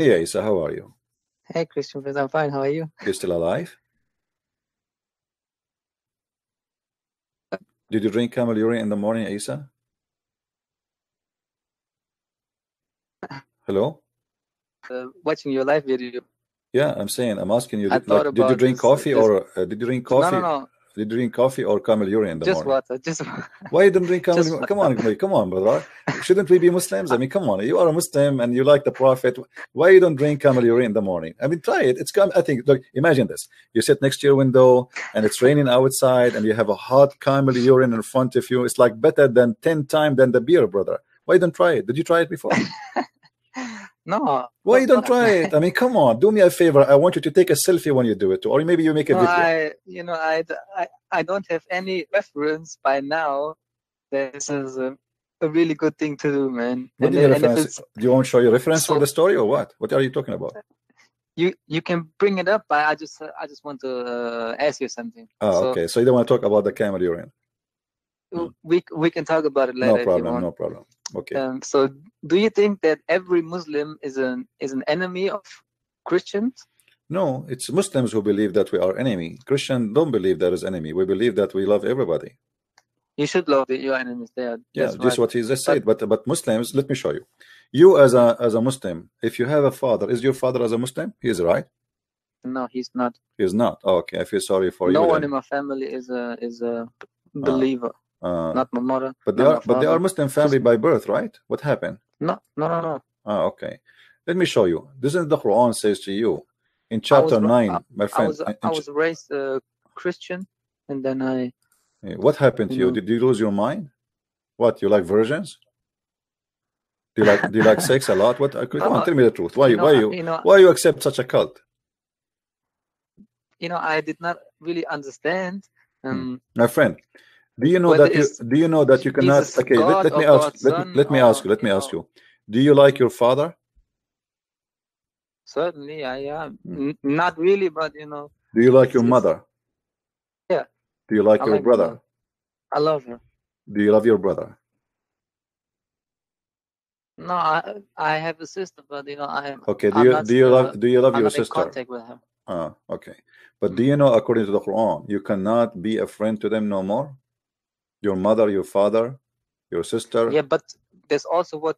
Hey Isa, how are you? Hey Christian, I'm fine. How are you? You're still alive? Did you drink camel urine in the morning, Isa? Hello? Watching your live video. Yeah, I'm asking you. Did you drink coffee No, no, no. Did you drink coffee or camel urine in the morning? Just water. Why you don't drink camel urine? Come on, brother. Shouldn't we be Muslims? I mean, come on. You are a Muslim and you like the Prophet. Why you don't drink camel urine in the morning? I mean, try it. Look, imagine this. You sit next to your window and it's raining outside and you have a hot camel urine in front of you. It's like better than 10 times than the beer, brother. Why don't try it? Did you try it before? No. Why you don't try it? I mean, come on. Do me a favor. I want you to take a selfie when you do it, or maybe you make a video. I don't have any reference by now. This is a really good thing to do, man. What is the reference? Do you want to show your reference for the story, or what? What are you talking about? You can bring it up. But I just want to ask you something. Oh, okay. So you don't want to talk about the camel urine? We can talk about it later. No problem. If you want. No problem. Okay. So, do you think that every Muslim is an enemy of Christians? No, it's Muslims who believe that we are enemy. Christians don't believe there is enemy. We believe that we love everybody. You should love your enemies. That's what he just said. But Muslims, let me show you. You as a Muslim, if you have a father, is your father as a Muslim? He is, right? No, he's not. He's not. Oh, okay, I feel sorry for you. No one in my family is a believer. Not my mother, but they are Muslim family by birth, right? What happened? No. Ah, okay. Let me show you. This is the Quran says to you in chapter 9, my friend. I was raised Christian, and then I. What happened to you? Did you lose your mind? What, you like virgins? Do you like sex a lot? What? Come on, tell me the truth. Why you accept such a cult? You know, I did not really understand. My friend. Do you know that you cannot? Jesus, okay, let me ask you. Do you like your father? Certainly, I am. Not really, but you know. Do you like your mother? Yeah. Do you like your brother? Her. I love her. Do you love your brother? No, I have a sister, but you know I. Okay. Do you love your sister? I'm not in contact with her. Ah, okay. But do you know, according to the Quran, you cannot be a friend to them no more? Your mother, your father, your sister. Yeah, but that's also what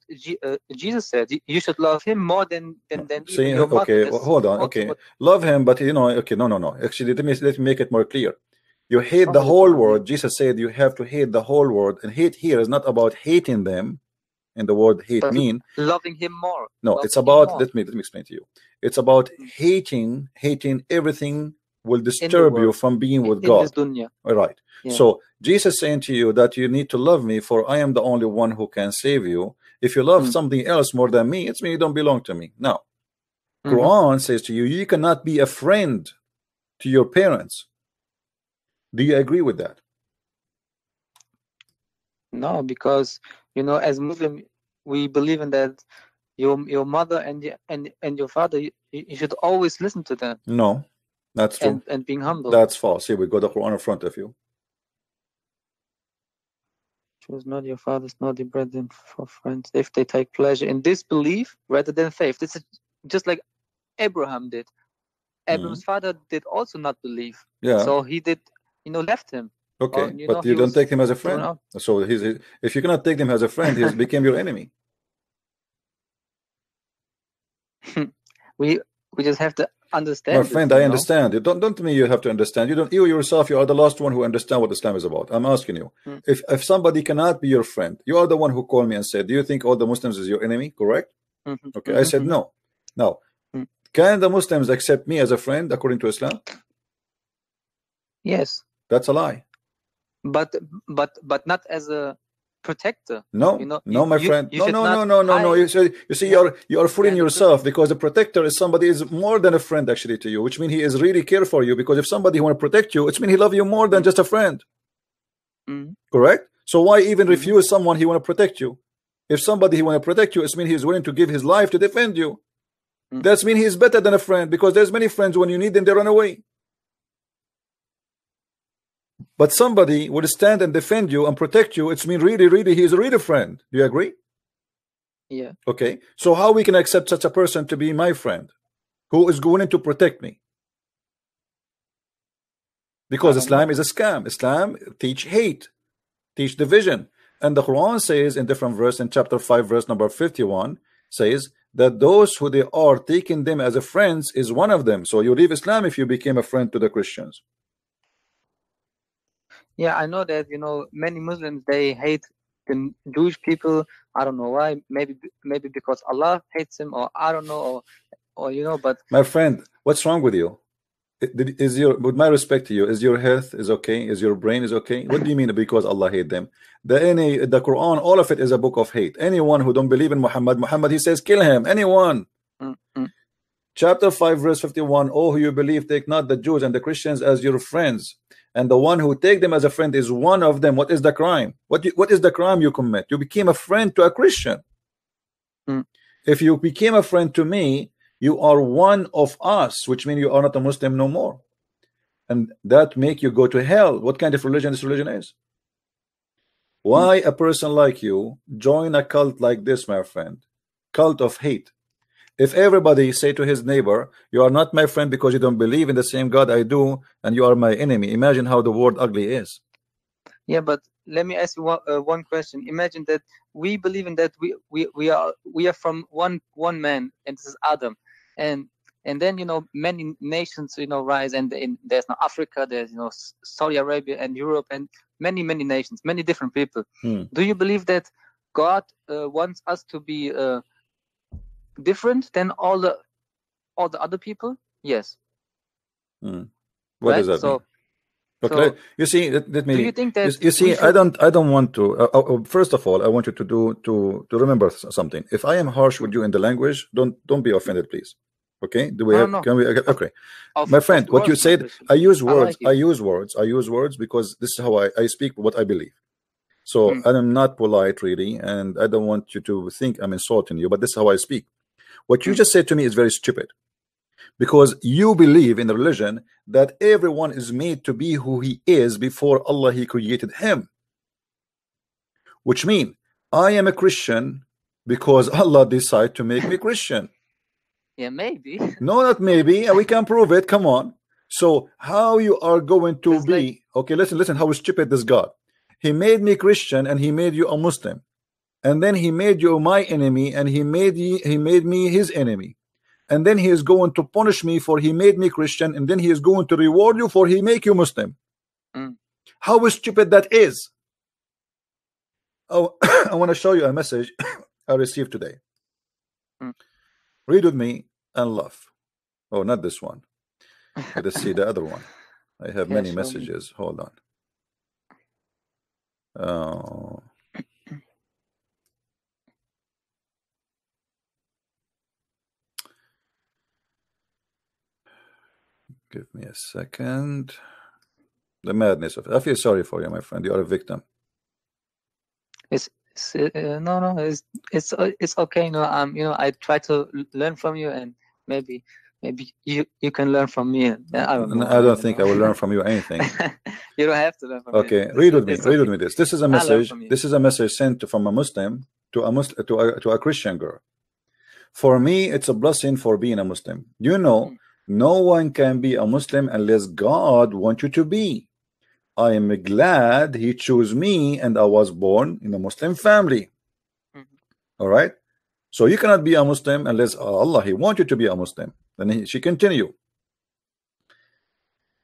Jesus said. You should love him more than See, even your okay, well, hold on. Okay, love him, but you know, okay, no. Actually, let me make it more clear. You hate the whole world. Jesus said you have to hate the whole world, and hate here is not about hating them. And the word hate mean loving him more. No, it's about. Let me explain to you. It's about hating everything. Will disturb you from being with God. All right. Yeah. So Jesus saying to you that you need to love me, for I am the only one who can save you. If you love something else more than me, it's me. You don't belong to me. Now, Quran says to you, you cannot be a friend to your parents. Do you agree with that? No, because you know, as Muslim, we believe in that your mother and your father, you should always listen to them. No. That's true. And being humble. That's false. Here we got the Quran in front of you. Choose not your fathers, not your brethren for friends, if they take pleasure in disbelief rather than faith. This is just like Abraham did. Abraham's father did also not believe. Yeah. So he did, you know, left him. Okay, but you don't take him as a friend. So if you cannot take him as a friend, he became your enemy. We just have to understand, my friend. I understand. You don't mean you have to understand. You yourself, you are the last one who understand what Islam is about. I'm asking you, if somebody cannot be your friend, you are the one who called me and said, "Do you think all the Muslims is your enemy?" Correct? Okay, I said no. Now, can the Muslims accept me as a friend according to Islam? Yes. That's a lie. But not as a protector. No, you know, no, my friend. You see, you are fooling yourself, because a protector is somebody is more than a friend actually to you, which means he is really care for you. Because if somebody want to protect you, it means he love you more than just a friend. Correct. So why even refuse someone he want to protect you? If somebody he want to protect you, it means he is willing to give his life to defend you. That means he is better than a friend, because there's many friends when you need them they run away. But somebody would stand and defend you and protect you. It's mean really, really, he is a real friend. Do you agree? Yeah. Okay. So how we can accept such a person to be my friend who is going to protect me? Because Islam is a scam. Islam teach hate, teach division. And the Quran says in different verse, in chapter 5 verse number 51, says that those who they are taking them as a friends is one of them. So you leave Islam if you became a friend to the Christians. Yeah, I know that, you know, many Muslims, they hate the Jewish people. I don't know why. Maybe because Allah hates them, or I don't know, or you know, but... My friend, what's wrong with you? Is your, with my respect to you, is your health is okay? Is your brain is okay? What do you mean because Allah hate them? The Quran, all of it is a book of hate. Anyone who don't believe in Muhammad, he says, kill him. Anyone. Chapter 5, verse 51, oh, who you believe, take not the Jews and the Christians as your friends. And the one who take them as a friend is one of them. What is the crime? What is the crime you commit? You became a friend to a Christian. If you became a friend to me, you are one of us, which means you are not a Muslim no more. And that make you go to hell. What kind of religion this religion is? Why a person like you join a cult like this, my friend? Cult of hate. If everybody say to his neighbor, you are not my friend because you don't believe in the same God I do, and you are my enemy. Imagine how the world ugly is. Yeah, but let me ask you one question. Imagine that we believe in that we are from one man, and this is Adam, and then, you know, many nations, you know, rise, and there's now Africa, there's, you know, Saudi Arabia and Europe, and many nations, many different people. Do you believe that God wants us to be different than all the other people? Yes. What does that mean? Okay, so, you see, let me. Do you think that you see? Should... I don't want to. First of all, I want you to remember something. If I am harsh with you in the language, don't be offended, please. Okay? Do we have? No. Can we? Okay. My friend, what you said, I use words. I use words. I use words because this is how I speak what I believe. So I'm not polite, really, and I don't want you to think I'm insulting you. But this is how I speak. What you just said to me is very stupid, because you believe in the religion that everyone is made to be who he is before Allah he created him. Which means I am a Christian because Allah decided to make me Christian. Yeah, maybe. No, not maybe. We can prove it. Come on. So how you are going to it's be? Like... Okay, listen. How stupid this God? He made me Christian and he made you a Muslim, and then he made you my enemy, and he made me his enemy. And then he is going to punish me for he made me Christian, and then he is going to reward you for he make you Muslim. How stupid that is. Oh, I want to show you a message I received today. Read with me and laugh. Oh, not this one. Let us see the other one. I have many messages. Hold on. Oh. Give me a second. The madness of it. I feel sorry for you, my friend. You are a victim. It's okay. No, you know, I try to learn from you, and maybe you can learn from me. I don't think I will learn from you anything. You don't have to learn from me. Okay, read with me. This. This is a message. This is a message sent from a Muslim to a Christian girl. For me, it's a blessing for being a Muslim. You know. No one can be a Muslim unless God wants you to be. I am glad he chose me, and I was born in a Muslim family. All right. So you cannot be a Muslim unless Allah he wants you to be a Muslim. Then she continued.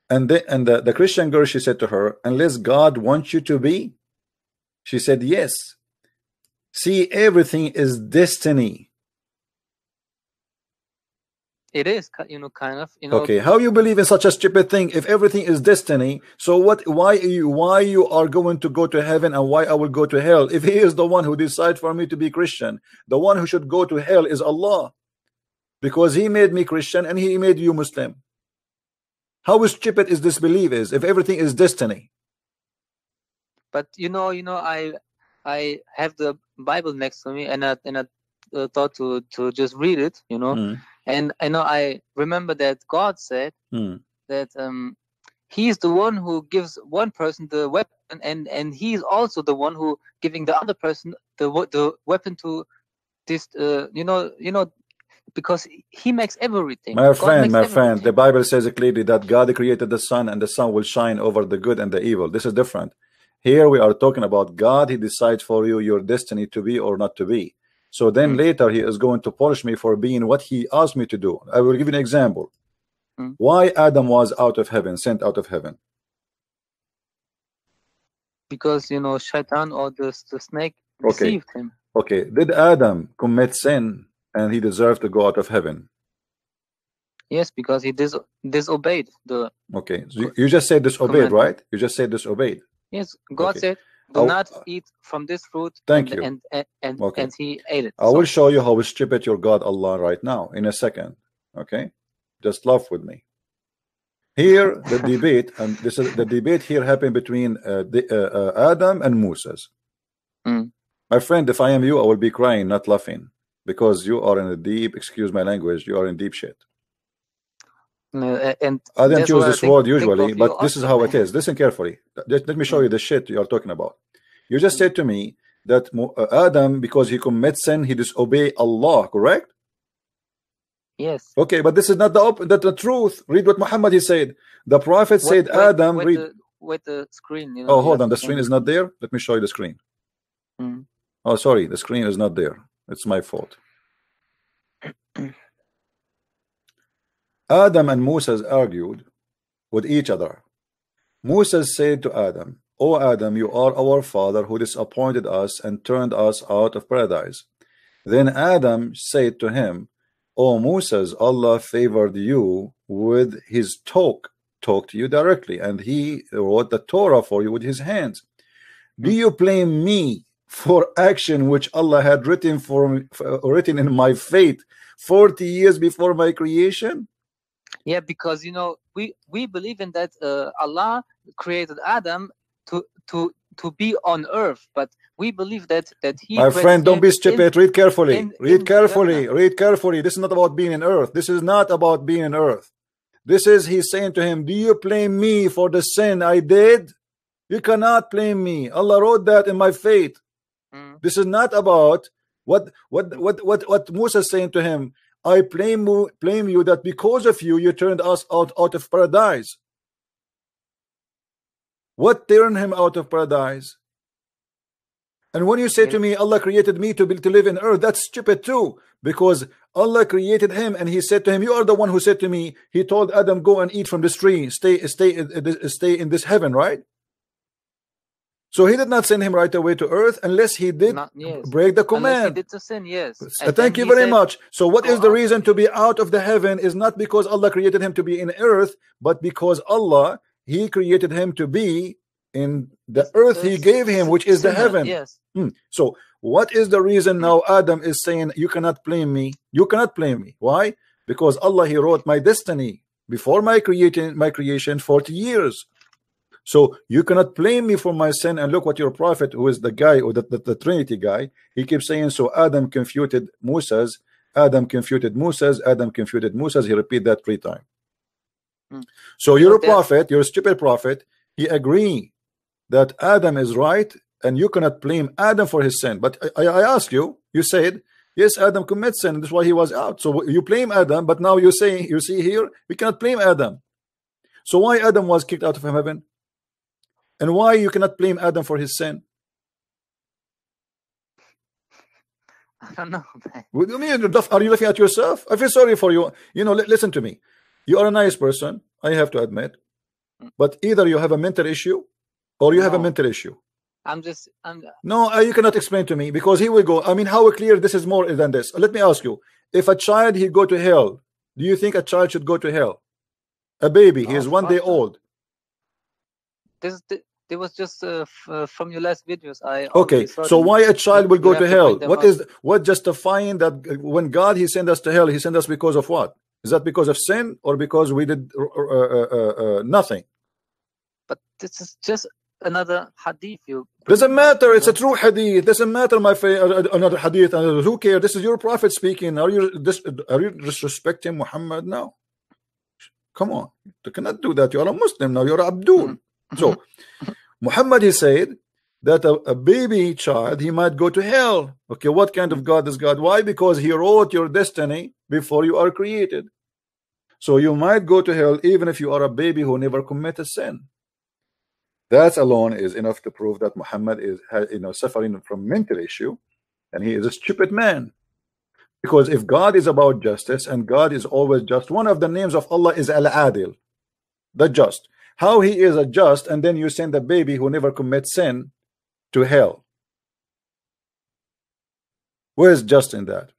And the Christian girl, she said to her, unless God wants you to be, she said yes. See, everything is destiny. It is, you know, kind of, you know. Okay, how you believe in such a stupid thing? If everything is destiny, so what? Why you are going to go to heaven, and why I will go to hell? If he is the one who decides for me to be Christian, the one who should go to hell is Allah, because he made me Christian and he made you Muslim. How stupid is this belief? Is if everything is destiny? But you know, I have the Bible next to me, and I thought to just read it, you know. And I know I remember that God said that He is the one who gives one person the weapon, and He is also the one who giving the other person the weapon to this, because he makes everything. My friend, the Bible says clearly that God created the sun and the sun will shine over the good and the evil. This is different. Here we are talking about God. He decides for you your destiny to be or not to be. So then later he is going to punish me for being what he asked me to do. I will give you an example. Why Adam was out of heaven, sent out of heaven? Because, you know, Shaitan or the snake deceived him. Okay. Did Adam commit sin and he deserved to go out of heaven? Yes, because he disobeyed the... Okay. So you just said disobeyed, right? You just said disobeyed. Yes, God said, do not eat from this fruit. Thank you. And he ate it. I will show you how stupid your God Allah right now in a second. Okay? Just laugh with me. Here, the debate, and this is the debate here happened between Adam and Moses. My friend, if I am you, I will be crying, not laughing, because you are in a deep, excuse my language, you are in deep shit. And I didn't use this word usually, but this is how it is. Listen carefully. Let me show you the shit you are talking about. You just said to me that Adam, because he commits sin, he disobey Allah, correct? Yes. Okay, but this is not the truth. Read what Muhammad he said. The Prophet said, Adam, read. With the screen. You know, oh, hold on. The screen is not there. Let me show you the screen. Oh, sorry. The screen is not there. It's my fault. Adam and Moses argued with each other. Moses said to Adam, "O Adam, you are our father who disappointed us and turned us out of paradise." Then Adam said to him, "O Moses, Allah favored you with his talk to you directly, and he wrote the Torah for you with his hands. Do you blame me for action which Allah had written written in my fate 40 years before my creation?" Yeah, because you know we believe in that Allah created Adam to be on earth, but we believe that he. My friend, don't be stupid. Read carefully. Read carefully. This is not about being in earth. This is not about being in earth. This is he's saying to him, "Do you blame me for the sin I did? You cannot blame me. Allah wrote that in my fate." This is not about what Musa is saying to him. I blame you that because of you turned us out of paradise. What turned him out of paradise? And when you say to me, Allah created me to live in earth, that's stupid too, because Allah created him and he said to him, "You are the one who said to me," he told Adam, "Go and eat from this tree, stay in this heaven," right? So he did not send him right away to earth unless he did break the command. He did to sin, yes. Thank you very much. So what is the reason to be out of the heaven is not because Allah created him to be in earth, but because Allah, he created him to be in the earth he gave him, which is the heaven. Yes. So what is the reason now Adam is saying, "You cannot blame me. You cannot blame me." Why? Because Allah, he wrote my destiny before my creation 40 years. So you cannot blame me for my sin. And look what your prophet, who is the guy, or the Trinity guy, he keeps saying, so Adam confuted Moses, Adam confuted Moses, Adam confuted Moses. He repeat that 3 times. So your prophet, your stupid prophet, he agree that Adam is right and you cannot blame Adam for his sin. But I ask you, you said, yes, Adam commits sin. That's why he was out. So you blame Adam, but now you say, you see here, we cannot blame Adam. So why Adam was kicked out of heaven? And why you cannot blame Adam for his sin? I don't know. What do you mean? Are you laughing at yourself? I feel sorry for you. You know, listen to me. You are a nice person, I have to admit. But either you have a mental issue or you have a mental issue. No, you cannot explain to me, because he will go. I mean, how clear this is more than this. Let me ask you. If a child, he go to hell, do you think a child should go to hell? A baby, he is 1 day old. They was just from your last videos. Okay, so why a child will go to hell? What justifying that when God he sent us to hell, he sent us because of what? Is that because of sin or because we did nothing? But this is just another hadith. Doesn't matter. It's a true hadith. Doesn't matter, my friend. Another hadith. Who cares? This is your prophet speaking. Are you disrespecting Muhammad now? Come on, you cannot do that. You are a Muslim now. You are Abdul. So Muhammad he said that a baby child, he might go to hell. Okay, what kind of God is God? Why? Because he wrote your destiny before you are created. So you might go to hell even if you are a baby who never committed sin. That alone is enough to prove that Muhammad is suffering from mental issue, and he is a stupid man. Because if God is about justice, and God is always just, one of the names of Allah is Al-Adil, the just. How he is a just, and then you send a baby who never commits sin to hell? Where is just in that?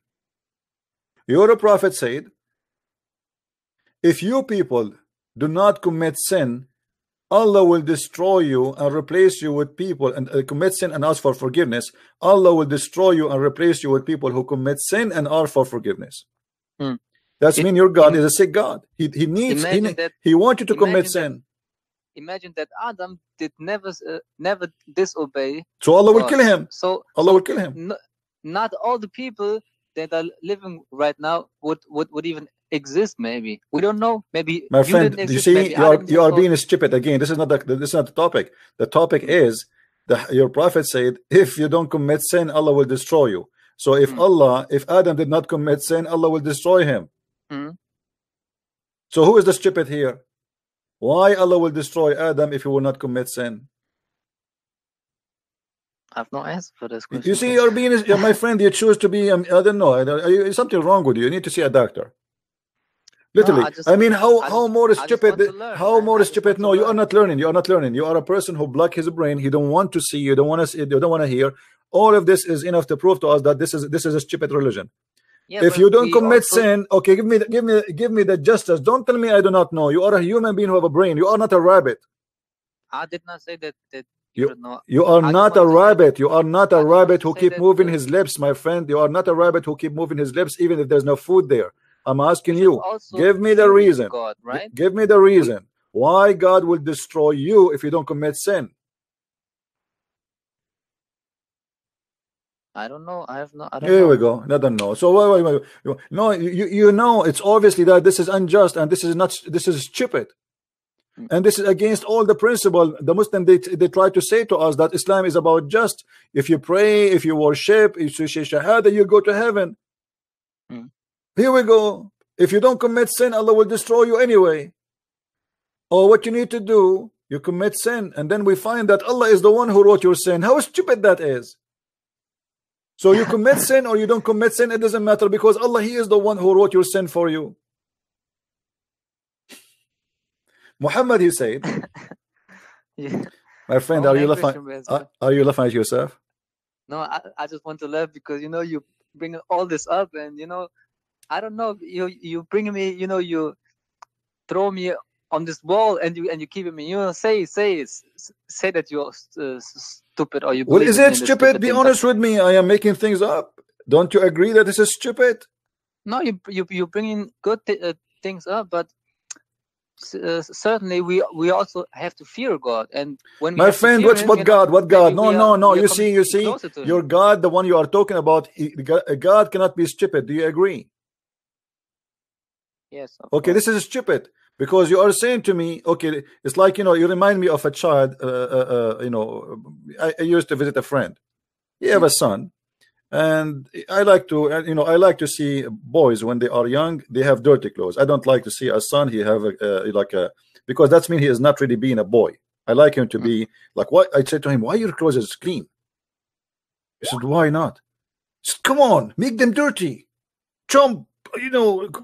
Your prophet said, if you people do not commit sin, Allah will destroy you and replace you with people and commit sin and ask for forgiveness. Allah will destroy you and replace you with people who commit sin and are for forgiveness. Hmm. That's mean your God is a sick God. He needs, he wants you to commit sin. Imagine that Adam did never disobey. So Allah will kill him. So Allah will kill him. Not all the people that are living right now would even exist. Maybe we don't know. Maybe my friend, you see, you are being stupid again. This is not the topic. The topic is your prophet said, if you don't commit sin, Allah will destroy you. So if Adam did not commit sin, Allah will destroy him. Mm. So who is the stupid here? Why Allah will destroy Adam if he will not commit sin? I have no answer for this question. You see, you're being, my friend. You choose to be. I don't know. Something wrong with you. You need to see a doctor. Literally, no, how more stupid? How more stupid? No, you are not learning. You are not learning. You are a person who blocks his brain. He don't want to see. You don't want to see. You don't want to hear. All of this is enough to prove to us that this is a stupid religion. Yeah, if you don't commit sin, okay, give me the justice. Don't tell me I do not know. You are a human being who have a brain. You are not a rabbit. I did not say that you are not a rabbit. You are not a rabbit who keep moving his lips, my friend. You are not a rabbit who keep moving his lips, even if there's no food there. I'm asking you, give me the reason. God, right? Give me the reason why God will destroy you if you don't commit sin. I don't know. Here we go. I don't know. So no, you know, it's obviously that this is unjust and this is stupid, and this is against all the principle. The Muslim they try to say to us that Islam is about just. If you pray, if you worship, if you say shahada, you go to heaven. Here we go. If you don't commit sin, Allah will destroy you anyway. Or what you need to do, you commit sin, and then we find that Allah is the one who wrote your sin. How stupid that is. So you commit sin or you don't commit sin, it doesn't matter, because Allah, he is the one who wrote your sin for you. Muhammad, he said, yeah. My friend, are you laughing at yourself? No, I just want to laugh because, you bring all this up and, I don't know. You bring me. You throw me on this wall, and you keep me. Say that you're stupid, or you. Well, is it stupid? Be honest with me. I am making things up. Don't you agree that this is stupid? No, you bring in good things up, but certainly we also have to fear God. And when my friend, what God? What God? No, no, no. You see, your God, the one you are talking about, God cannot be stupid. Do you agree? Yes. Okay, this is stupid because you are saying to me, okay, it's like, you remind me of a child. I used to visit a friend. He have a son, and I like to see boys when they are young. They have dirty clothes. I don't like to see a son. He have because that's mean he is not really being a boy. I like him to be like what I said to him. Why your clothes is clean? He said, why not? I said, come on, make them dirty, chump.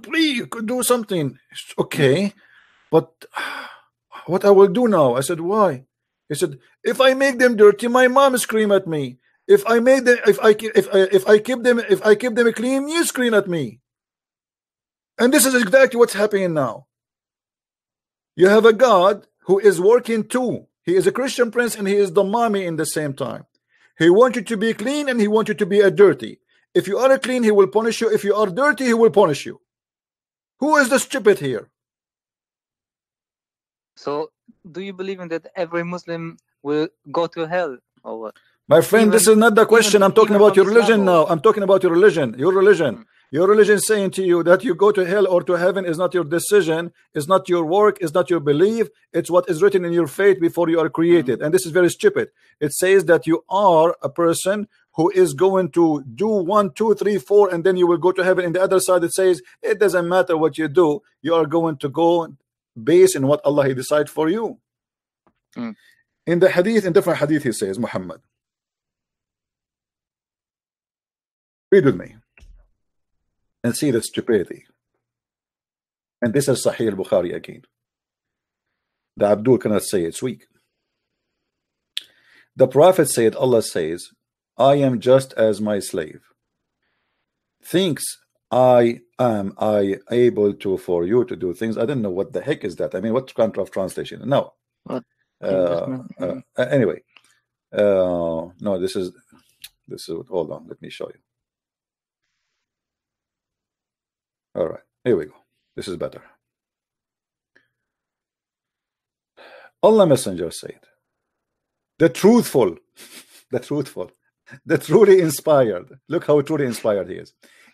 Please do something. Okay, but what I will do now? I said, why? He said, if I make them dirty, my mom scream at me. If I keep them clean, you scream at me. And this is exactly what's happening now. You have a God who is working too. He is a Christian prince and he is the mommy in the same time. He wants you to be clean and he wants you to be dirty. If you are clean, he will punish you. If you are dirty, he will punish you. Who is the stupid here? So, do you believe in that every Muslim will go to hell or what? My friend, this is not the question. I'm talking about your religion now. I'm talking about your religion. Your religion. Your religion saying to you that you go to hell or to heaven is not your decision, is not your work, is not your belief. It's what is written in your faith before you are created. And this is very stupid. It says that you are a person who is going to do 1, 2, 3, 4, and then you will go to heaven. In the other side, it says it doesn't matter what you do. You are going to go based on what Allah decides for you. Mm. In the hadith, in different hadith, he says, Muhammad, read with me and see the stupidity. And this is Sahih al-Bukhari again. The Abdul cannot say it's weak. The Prophet said, Allah says, I am just as my slave thinks I am able to for you to do things. I don't know what the heck is that. I mean, what kind of translation? No. Anyway, no, this is hold on, let me show you. All right, here we go. This is better. Allah Messenger said, the truly inspired. Look how truly inspired he is.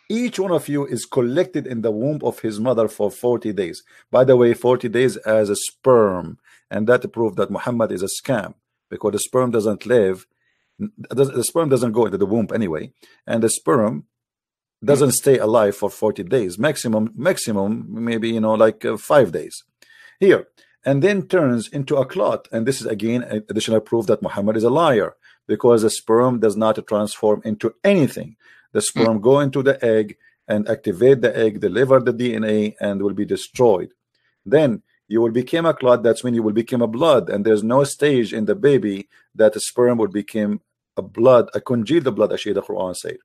Each one of you is collected in the womb of his mother for 40 days. By the way, 40 days as a sperm. And that proved that Muhammad is a scam, because the sperm doesn't live. The sperm doesn't go into the womb anyway. And the sperm doesn't stay alive for 40 days. Maximum, maybe, you know, like 5 days here. And then turns into a clot. And this is again additional proof that Muhammad is a liar, because the sperm does not transform into anything. The sperm go into the egg and activate the egg, deliver the DNA, and will be destroyed. Then you will become a clot. That's when you will become a blood. And there's no stage in the baby that the sperm would become a blood, a congealed blood, as the Quran said.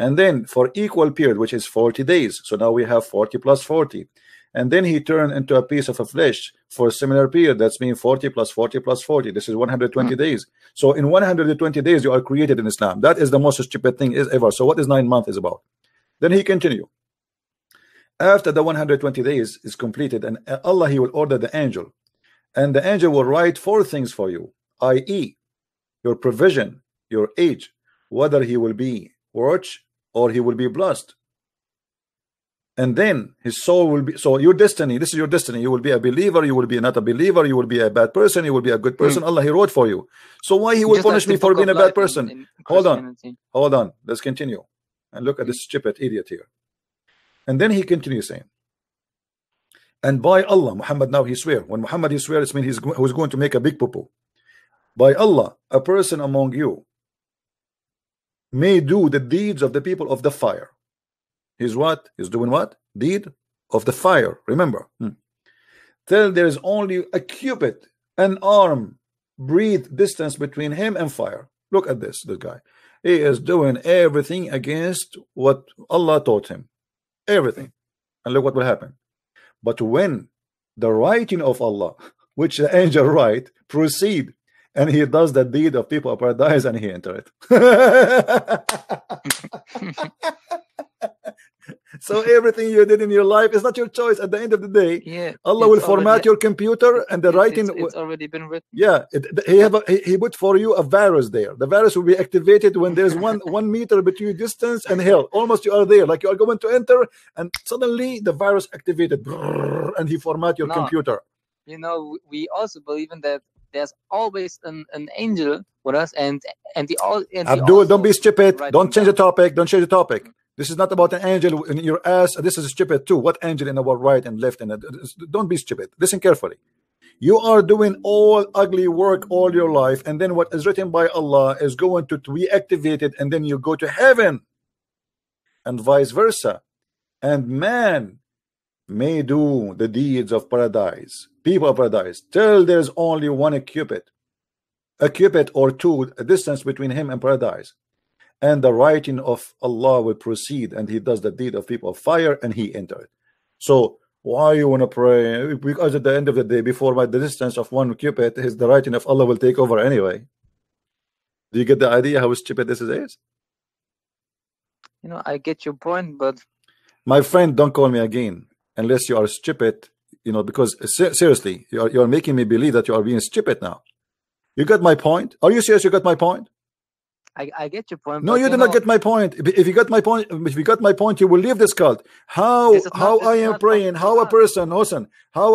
And then for equal period, which is 40 days. So now we have 40 plus 40. And then he turned into a piece of a flesh for a similar period. That's mean 40 plus 40 plus 40. This is 120 days. So in 120 days, you are created in Islam. That is the most stupid thing is ever. So what is 9 months is about? Then he continued. After the 120 days is completed, and Allah, he will order the angel. And the angel will write 4 things for you, i.e. your provision, your age, whether he will be rich or he will be blessed. And then his soul will be, so your destiny, this is your destiny. You will be a believer, you will be not a believer, you will be a bad person, you will be a good person. Allah, he wrote for you. So why he will punish me for being a bad person? Hold on, let's continue. And look at this stupid idiot here. And then he continues saying, and by Allah, Muhammad now he swear. When Muhammad he swear, it means he's going to make a big poo-poo. By Allah, a person among you may do the deeds of the people of the fire. He's what? He's doing what? Deed of the fire. Remember. Till there is only a cubit, an arm, breathe distance between him and fire. Look at this guy. He is doing everything against what Allah taught him. Everything. And look what will happen. But when the writing of Allah, which the angel write, proceed, and he does the deed of people of paradise, and he enter it. So everything you did in your life is not your choice. At the end of the day, Allah will format your computer, and the writing it's already been written. Yeah, he put for you a virus there. The virus will be activated when there's 1 meter between distance and hell. Almost you are there, like you are going to enter, and suddenly the virus activated, and he format your computer. You know, we also believe in that. There's always an angel with us, and Abdul, don't be stupid. Don't change the topic. Don't change the topic. This is not about an angel in your ass. This is stupid too. What angel in our right and left? And don't be stupid. Listen carefully. You are doing all ugly work all your life, and then what is written by Allah is going to be activated, and then you go to heaven, and vice versa. And man may do the deeds of paradise, people of paradise, till there is only 1 cubit, a cubit or 2, a distance between him and paradise. And the writing of Allah will proceed, and he does the deed of people of fire, and he entered. So why you want to pray? Because at the end of the day, before my distance of 1 cubit, is the writing of Allah will take over anyway. Do you get the idea how stupid this is? You know, I get your point, but my friend, don't call me again unless you are stupid. You know, because seriously, you are making me believe that you are being stupid now. You got my point? Are you serious? You got my point? I get your point. No, you did not get my point. If you got my point, you will leave this cult. How a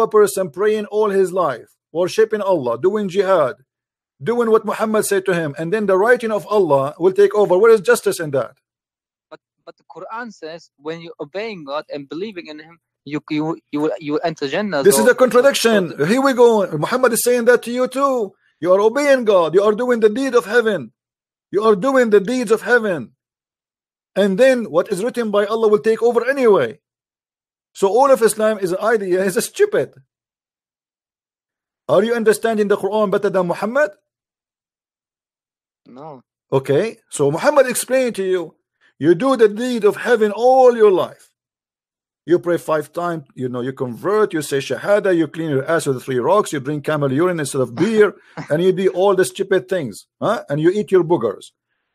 person praying all his life, worshiping Allah, doing jihad, doing what Muhammad said to him, and then the writing of Allah will take over. Where is justice in that? But the Quran says when you're obeying God and believing in Him, you will enter Jannah. This is a contradiction. Here we go. Muhammad is saying that to you too. You are obeying God. You are doing the deed of heaven. You are doing the deeds of heaven. And then what is written by Allah will take over anyway. So all of Islam is an idea, is a stupid. Are you understanding the Quran better than Muhammad? No. Okay. So Muhammad explained to you. You do the deed of heaven all your life. You pray 5 times, you know, you convert, you say shahada, you clean your ass with 3 rocks, you drink camel urine instead of beer, and you do all the stupid things, and you eat your boogers.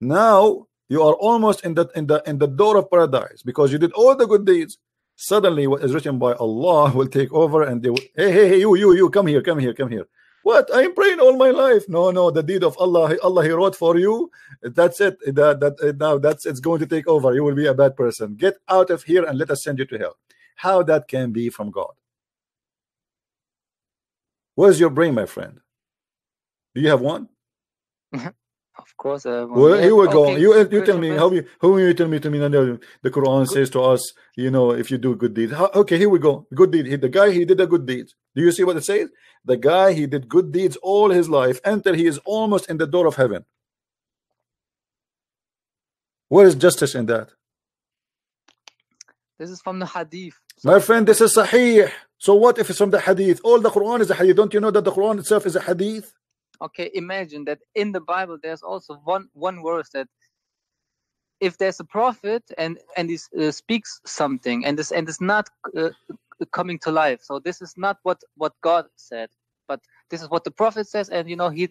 Now you are almost in the door of paradise because you did all the good deeds. Suddenly what is written by Allah will take over, and they will, hey, you, come here. What? I am praying all my life. No, the deed of Allah, He wrote for you. That's it. It's going to take over. You will be a bad person. Get out of here and let us send you to hell. How that can be from God? Where's your brain, my friend? Do you have one? Of course. Well, here we go. Okay. You tell me how you tell me the Quran says to us, you know, if you do good deeds. Okay, here we go. Good deed. The guy, he did a good deed. Do you see what it says? The guy, he did good deeds all his life until he is almost in the door of heaven. Where is justice in that? This is from the Hadith. My friend, this is Sahih. So what if it's from the Hadith? All the Quran is a Hadith. Don't you know that the Quran itself is a Hadith? Okay, imagine that in the Bible there's also one verse that if there's a prophet and he speaks something and it's not coming to life, so this is not what God said, but this is what the prophet says, and you know he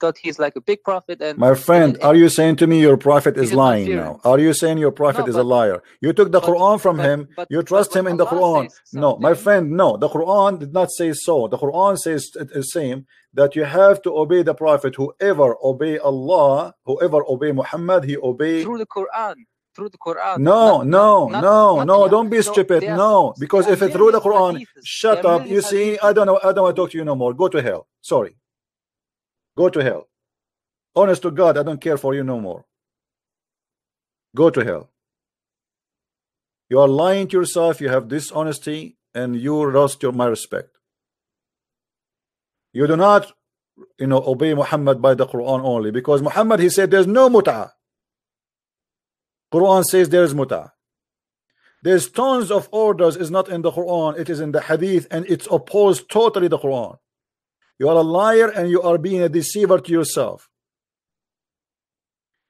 thought he's like a big prophet. And my friend, are you saying to me your prophet is lying now? Are you saying your prophet is a liar? You took the Quran from him. You trust him in the Quran. No, my friend, no. The Quran did not say so. The Quran says the same, that you have to obey the prophet. Whoever obey Allah, whoever obey Muhammad, he obey through the Quran. Through the Quran. No, don't be stupid. No, because if it's through the Quran, shut up. You see, I don't want to talk to you no more. Go to hell. Sorry. Go to hell. Honest to God, I don't care for you no more. Go to hell. You are lying to yourself, you have dishonesty, and you lost my respect. You do not, you know, obey Muhammad by the Quran only, because Muhammad, he said there's no mut'ah. Quran says there is mut'ah. There's tons of orders is not in the Quran, it is in the Hadith, and it's opposed totally the Quran. You are a liar and you are being a deceiver to yourself.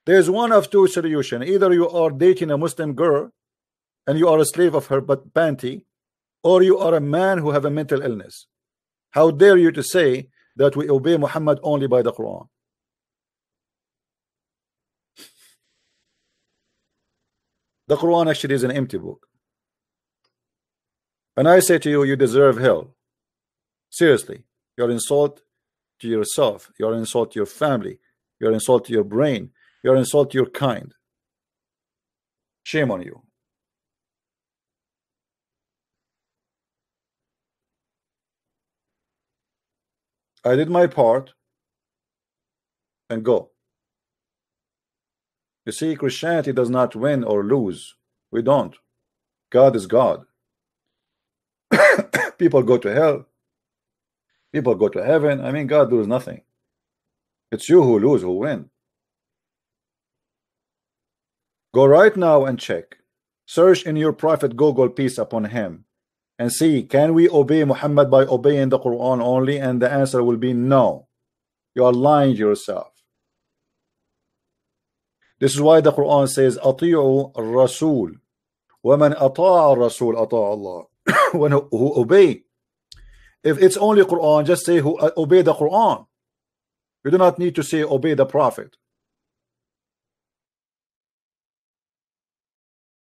There's one of two solutions. Either you are dating a Muslim girl and you are a slave of her panty, or you are a man who have a mental illness. How dare you to say that we obey Muhammad only by the Quran? The Quran actually is an empty book. And I say to you, you deserve hell. Seriously, you're an insult to yourself. You're an insult to your family. You're an insult to your brain. You're an insult to your kind. Shame on you. I did my part and go. You see, Christianity does not win or lose. We don't. God is God. People go to hell. People go to heaven. I mean, God does nothing. It's you who lose, who win. Go right now and check. Search in your prophet Google, peace upon him, and see, can we obey Muhammad by obeying the Quran only? And the answer will be no. You are lying to yourself. This is why the Quran says, "Ati'u Rasul, waman ata'a Rasul ata'a Allah." When who obey? If it's only Quran, just say who obey the Quran. You do not need to say obey the Prophet.